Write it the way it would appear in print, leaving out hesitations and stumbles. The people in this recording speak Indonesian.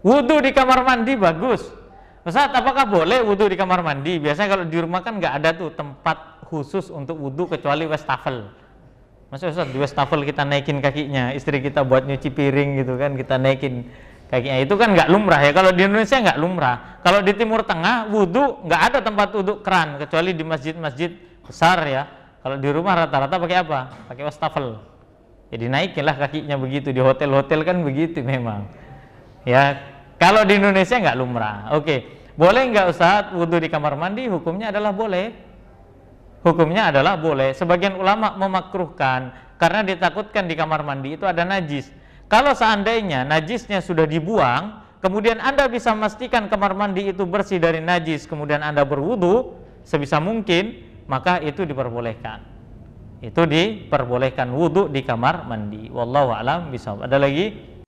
Wudhu di kamar mandi bagus. Ustaz, apakah boleh wudhu di kamar mandi? Biasanya kalau di rumah kan nggak ada tuh tempat khusus untuk wudhu kecuali wastafel. Maksudnya Ustaz, di wastafel kita naikin kakinya, istri kita buat nyuci piring gitu kan, kita naikin kakinya. Itu kan nggak lumrah ya, kalau di Indonesia nggak lumrah. Kalau di Timur Tengah wudhu nggak ada tempat wudhu keran, kecuali di masjid-masjid besar ya. Kalau di rumah rata-rata pakai apa? Pakai wastafel. Jadi naikinlah kakinya begitu, di hotel-hotel kan begitu memang. Ya, kalau di Indonesia nggak lumrah. Oke, boleh nggak Ustaz wudhu di kamar mandi? Hukumnya adalah boleh. Hukumnya adalah boleh. Sebagian ulama memakruhkan karena ditakutkan di kamar mandi itu ada najis. Kalau seandainya najisnya sudah dibuang, kemudian Anda bisa memastikan kamar mandi itu bersih dari najis, kemudian Anda berwudhu sebisa mungkin, maka itu diperbolehkan. Itu diperbolehkan wudhu di kamar mandi. Wallahu a'lam bishawab. Ada lagi?